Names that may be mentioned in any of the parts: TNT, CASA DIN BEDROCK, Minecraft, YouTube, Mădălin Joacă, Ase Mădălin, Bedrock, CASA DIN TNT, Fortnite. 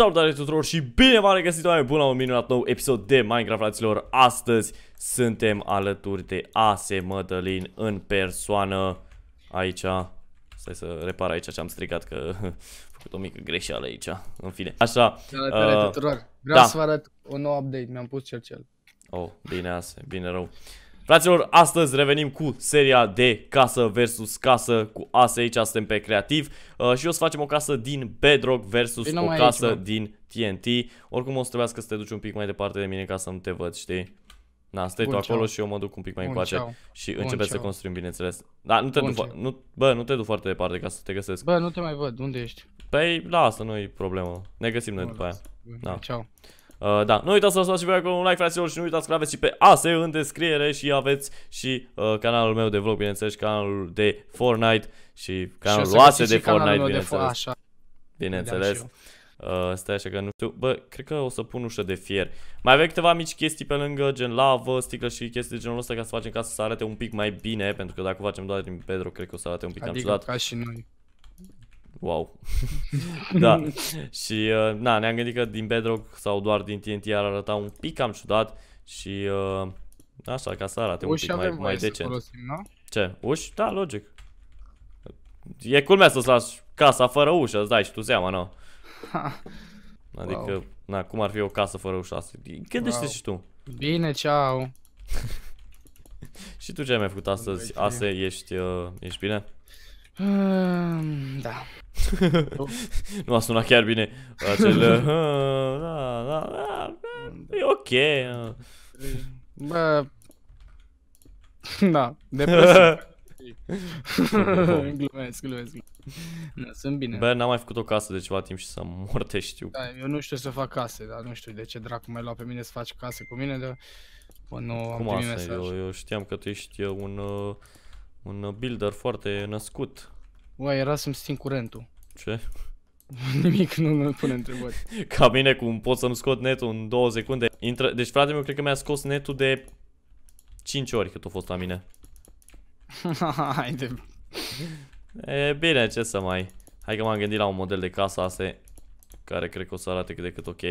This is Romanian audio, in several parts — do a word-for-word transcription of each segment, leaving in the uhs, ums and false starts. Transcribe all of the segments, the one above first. Salutare tuturor și bine v-am regăsit mai bun la un minunat nou episod de Minecraft, fraților. Astăzi suntem alături de Ase Mădălin în persoană. Aici, stai să repar aici ce am stricat, că am făcut o mică greșeală aici. În fine, așa. Salutare uh, tuturor, vreau da. să vă arăt un nou update, mi-am pus cercel. Oh, bine Ase, bine rău. Fraților, astăzi revenim cu seria de casă versus casă cu Ase, aici suntem pe creativ uh, și o să facem o casă din Bedrock versus Vino o casă aici, din T N T. Oricum o să trebuiască să te duci un pic mai departe de mine ca să nu te văd, știi? Na, stai Bun, tu acolo ceau. și eu mă duc un pic mai Bun, încoace ceau. și Bun, începem ceau. să construim, bineînțeles. Dar nu te, du nu, bă, nu te du foarte departe ca să te găsesc. Bă, nu te mai văd, unde ești? Păi, lasă, nu-i problemă, ne găsim noi Bun, după aia. Da. Ceau. Uh, da, nu uitați să lăsați și voi acolo un like, fraților, și nu uitați că aveți și pe Ase în descriere și aveți și uh, canalul meu de vlog, bineînțeles, canalul de Fortnite și canalul Ase de Fortnite, bineînțeles. Bineînțeles. Uh, stai așa că nu știu, bă, cred că o să pun ușă de fier. Mai avem câteva mici chestii pe lângă, gen lavă, sticlă și chestii de genul ăsta, ca să facem casă să arate un pic mai bine, pentru că dacă o facem doar din Pedro, cred că o să arate un pic cam ciudat. Adică ca și noi. Wow. Da. Și uh, na, ne-am gândit că din Bedrock sau doar din T N T ar arăta un pic cam ciudat și uh, așa, ca să arate uși un pic mai, mai decent. Folosim, na? Ce? Uși? Da, logic. E culmea să-ți lași casa fără ușă, îți dai și tu seama, nu? Adică, wow. na, cum ar fi o casă fără ușă asta? Gândește-te wow. și tu. Bine, ceau. Și tu ce ai mai făcut astăzi? Ase, ești, uh, ești bine? Da. Nu a sunat chiar bine acel. Da, da, da. E ok. Bă. Da, depresiv. Glumesc, glumesc. Sunt bine. Bă, n-am mai făcut o casă de ceva timp și să mor, te știu. Da, eu nu știu să fac case, dar nu știu de ce dracu m-ai luat pe mine să faci case cu mine, dar bă, nu am primit mesaj. Eu, eu știam că tu ești un uh, un builder foarte născut. Uai, era să-mi sting curentul. Ce? Nimic, nu îmi pune întrebări. Ca mine, cum pot să-mi scot netul în două secunde. Intră... Deci, frate meu, cred că mi-a scos netul de cinci ori cât a fost la mine. Hai de... E bine, ce să mai... Hai că m-am gândit la un model de casă Ase, care cred că o să arate cât de cât ok.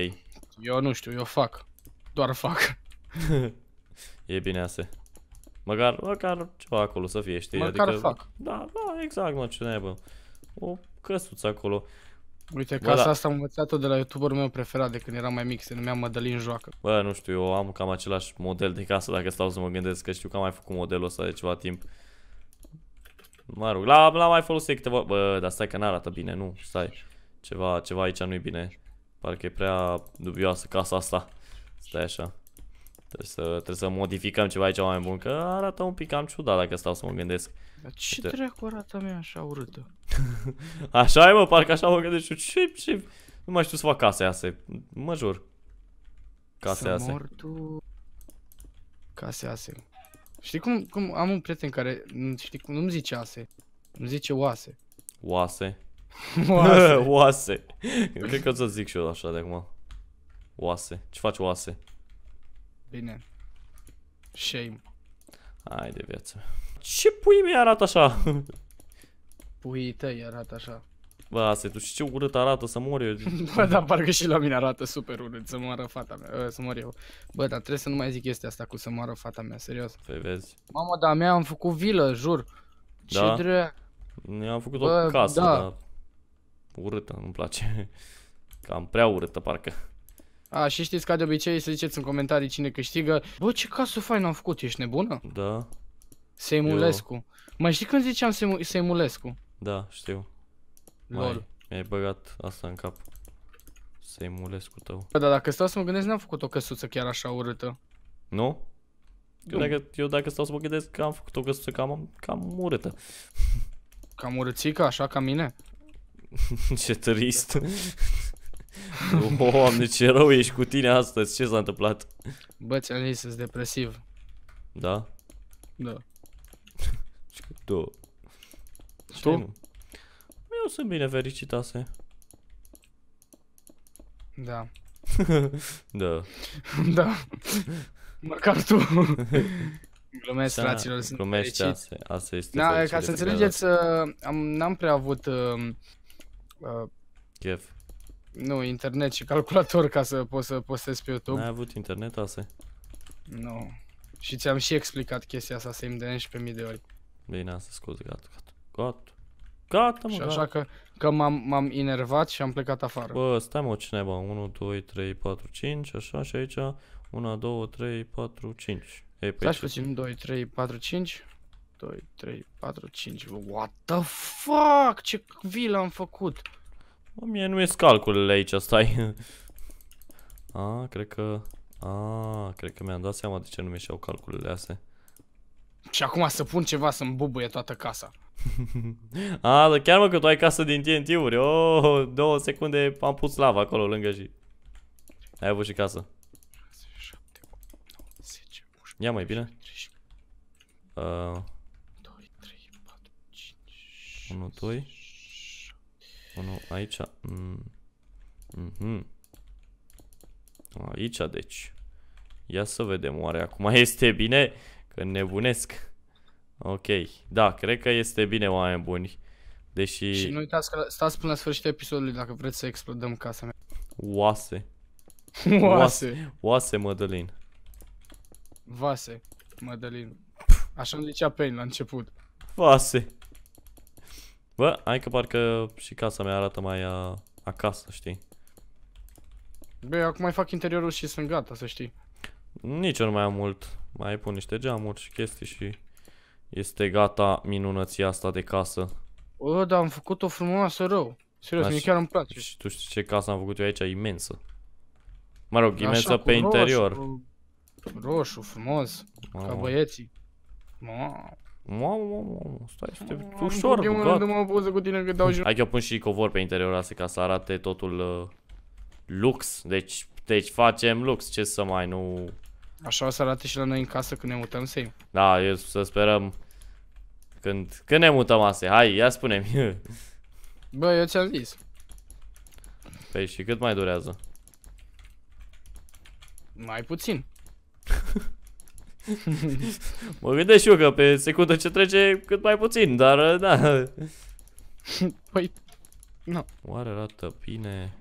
Eu nu știu, eu fac. Doar fac. E bine Ase. Măcar, măcar ceva acolo să fie, știi? Măcar adică, fac. Da, da, exact, mă, ce nebă. O căsuță acolo. Uite, bă, casa da. asta am învățat-o de la YouTuberul meu preferat de când eram mai mic, se numea Mădălin Joacă. Bă, nu știu, eu am cam același model de casă, dacă stau să mă gândesc, că știu că am mai făcut modelul ăsta de ceva timp. Mă rog, l-am mai folosit câteva... Bă, dar stai că n-arată bine, nu, stai. Ceva, ceva aici nu-i bine. Parcă e prea dubioasă casa asta. Stai așa. Trebuie să, trebuie să modificăm ceva aici mai bun, că arată un pic cam ciudat dacă stau să mă gândesc. Dar ce dracu arată mea așa urâtă? Așa e, mă, parcă așa mă gândesc, ce, ce... Nu mai știu să fac case Ase, mă jur. Case Ase. Să mor tu... Case Ase. Știi cum, cum am un prieten care, știi cum, nu-mi zice Ase, îmi zice Oase. Oase? Oase. Oase. Eu cred că o să zic și eu așa de acum. Oase, ce faci Oase? Bine. Shame. Hai de viață. Ce pui mi arată așa? Puii tăi arată așa. Bă, Ase, tu știi ce urât arată, să mor eu. Bă, dar parcă și la mine arată super urât, să moară fata mea, să mor eu. Bă, dar trebuie să nu mai zic chestia asta cu să moară fata mea, serios. Păi vezi. Mamă, dar mea am făcut vilă, jur. Da? Ce drept. Mi-am făcut Bă, o casă, da. dar urâtă, nu-mi place. Cam prea urâtă, parcă. A, și știți ca de obicei să ziceți în comentarii cine câștigă. Bă, ce casă faină am făcut, ești nebună? Da. Seimulescu. Mai știi când ziceam Seimu Seimulescu? Da, știu. Lol. Mi-ai băgat asta în cap. Seimulescu tău. Bă, dar dacă stau să mă gândesc, n-am făcut o căsuță chiar așa urâtă. Nu? Eu dacă, eu dacă stau să mă gândesc că am făcut o căsuță cam, cam urâtă. Cam urâțică, așa ca mine? Ce trist. Doamne, ce rău ești cu tine astăzi, ce s-a întâmplat? Bă, ți-am zis, ești depresiv. Da? Da. Tu? Tu? Eu sunt bine fericit, Ase. Da. Da. Da. Măcar tu. Glumesc, fraților, sunt fericit. Ase, Ase este da, ca să înțelegeți, n-am prea avut uh, uh, chef. Nu, internet și calculator ca să poți să postezi pe YouTube. N-ai avut internet, Ase? Nu. Și ți-am și explicat chestia asta să-i îmi pe mii de ori. Bine, Ase, scuze, gata, gata, gata. Gata, mă, și așa gata. că, că m-am enervat și am plecat afară. Bă, stai mă, cine bă, unu, doi, trei, patru, cinci, așa, și aici unu, doi, trei, patru, cinci. Ei, pe aici puțin, doi, trei, patru, cinci. doi, trei, patru, cinci. What the fuck? Ce vil am făcut? Bă, mie nu ies calculele aici, stai. A, cred că... A, cred că mi-am dat seama de ce nu mi-eșeau calculele astea. Și acum să pun ceva să-mi bubuie toată casa. A, dar chiar mă că tu ai casă din T N T-uri. Oh, două secunde am pus lava acolo lângă și... Ai avut și casă. Ia mai bine. unu, doi, unu aici. Mm. Mm-hmm. Aici, deci. Ia să vedem, oare acum este bine? Că nebunesc. Ok, da, cred că este bine, oameni buni. Deși... Și nu uitați că stați până la sfârșitul episodului dacă vreți să explodăm casa mea. Oase. Oase. Oase Mădălin. Vase Mădălin. Așa îmi zicea Pain la început. Vase. Bă, hai că parcă și casa mea arată mai a, acasă, știi? Bă, acum mai fac interiorul și sunt gata, să știi. Nici eu nu mai am mult. Mai pun niște geamuri și chestii și este gata minunăția asta de casă. O, dar am făcut-o frumoasă rău. Serios, mie chiar îmi place. Și tu știi ce casă am făcut eu aici? Imensă. Mă rog, imensă pe interior. Roșu, roșu frumos, wow. Ca băieții. Wow. Mamă, mamă, stai, stai, ușor, bugat. Hai că eu pun și covor pe interior astea ca să arate totul uh, lux. Deci, deci facem lux, ce să mai nu... Așa o să arate și la noi în casă când ne mutăm să-i. Da, eu să sperăm când, când ne mutăm astea, hai, ia spune-mi. Bă, eu ți-am zis. Păi și cât mai durează? Mai puțin. Mă gândesc și eu că pe secundă ce trece cât mai puțin, dar da. Păi, nu. Oare arată bine?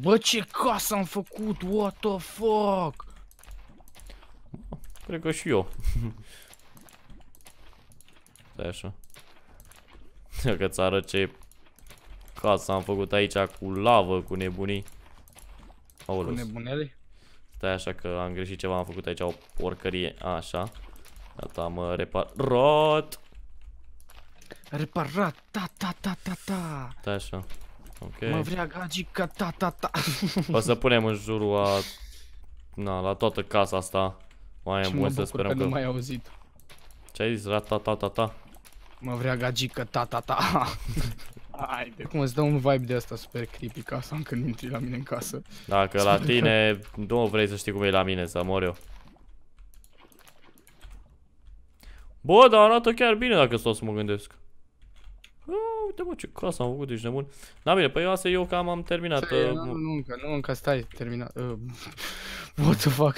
Bă, ce casă am făcut, what the fuck? Cred că și eu. Stai așa. Că ți arăt ce casă am făcut aici cu lavă, cu nebunii. Aoleu. Cu nebunele? Stai așa că am greșit ceva, am făcut aici o porcărie, așa. Gata, am reparat. Reparat, ta ta ta ta ta. Stai așa, ok. Mă vrea gagica, ta ta ta. O să punem în jurul a... Na, la toată casa asta. Mai mult să sperăm că... nu mai auzit. Ce ai zis, ra ta ta ta ta? Mă vrea gagica, ta ta ta. Haide. Cum îți dă un vibe de asta super creepy casa când intri la mine în casă. Dacă la tine, nu vrei să știi cum e la mine, să mor eu. Bă, dar arată chiar bine dacă stau să mă gândesc. A, uite mă ce casă am făcut, ești nebun. Da, bine, păi eu asta eu cam am terminat. Stai, uh, nu, nu, încă, nu, încă stai, terminat. Uh, what the fuck?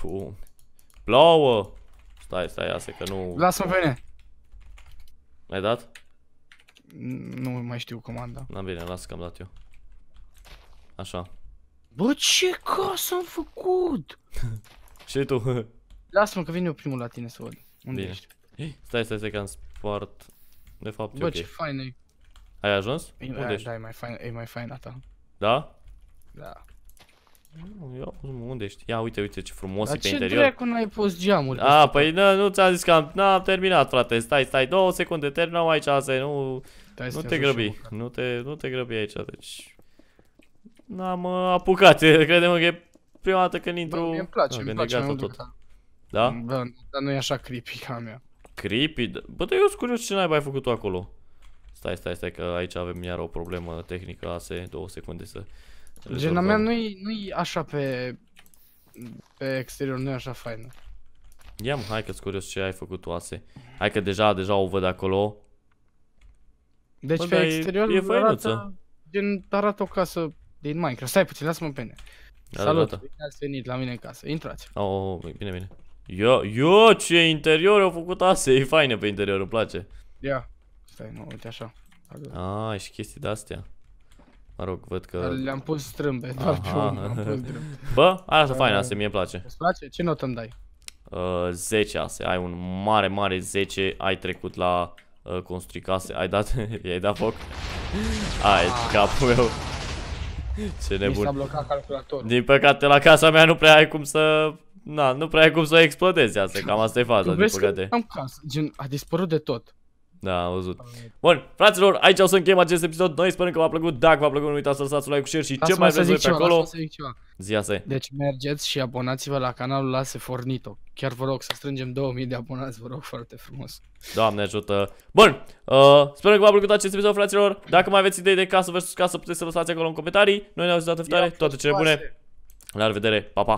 Puh. Plouă! Stai, stai, Ase, că nu... Lasă-mă pe mine! Ai dat? Nu mai știu comanda. Da, bine, las că am dat eu. Așa. Bă, ce casă am făcut? Și tu? Lasă-mă că vin eu primul la tine să văd. Unde bine. Ești? Stai, stai, stai că am spart. De fapt, bă, okay. Ce fain e. Ai ajuns? E, unde ești? Da, e mai fain, e mai fain a ta. Da? Da. Ia, unde ești? Ia, uite, uite ce frumos e pe interior. Dar ce dracu n-ai pus geamuri? A, păi nu, nu ți-am zis că am, n-am terminat, frate. Stai, stai, două secunde, terminau aici, Ase, nu... Stai, nu te grăbi, nu te, nu te grăbi aici, deci... N-am uh, apucat, crede-mă că e prima dată când intru... Bă, mie îmi place, îmi place mai mult decât am. Da? Bă, dar nu e așa creepy ca a mea. Creepy? Bă, dar eu sunt curios ce n-ai mai făcut tu acolo. Stai, stai, stai, că aici avem iar o problemă tehnică, Ase, două secunde să... Gena mea nu-i nu-i așa pe, pe exterior, nu-i așa faină. Ia-mă, hai că-s curios ce ai făcut tu, Ase. Hai că deja, deja o văd acolo. Deci bă, pe exterior e arată, gen, arată o casă din Minecraft. Stai puțin, lasă-mă pe mine. Salut, bine ați venit la mine în casă, intrați. Oh, bine, bine. Ia, ia ce interior au făcut, Ase, e faină pe interior, îmi place. Ia, stai, nu, uite așa. Ah, și chestii de-astea. Mă rog, văd că... Le-am pus strâmbe, doar pe unul, am pus strâmbe. Bă, aia asta faină, asta mie place. Îți place? Ce notă îmi dai? Uh, zece ase, ai un mare, mare zece, ai trecut la uh, construi case, ai dat, i-ai dat foc? Ai, capul meu. Ce nebun. Mi s-a blocat calculatorul. Din păcate la casa mea nu prea ai cum să... Na, nu prea ai cum să explodezi asta, cam asta e faza, din păcate. Am casă, gen, a dispărut de tot. Da, am văzut. Bun, fraților, aici o să încheiem acest episod. Noi sperăm că v-a plăcut. Dacă v-a plăcut, nu uitați să lăsați un like, share și ce mai vreți voi pe acolo. Zi, Ase. Deci mergeți și abonați-vă la canalul Ase Fornito. Chiar vă rog să strângem două mii de abonați, vă rog foarte frumos. Doamne ajută. Bun, uh, sperăm că v-a plăcut acest episod, fraților. Dacă mai aveți idei de casă versus casă, puteți să vă lăsați acolo în comentarii. Noi ne-am zis dată viitoare, toate cele bune. La revedere, pa, pa.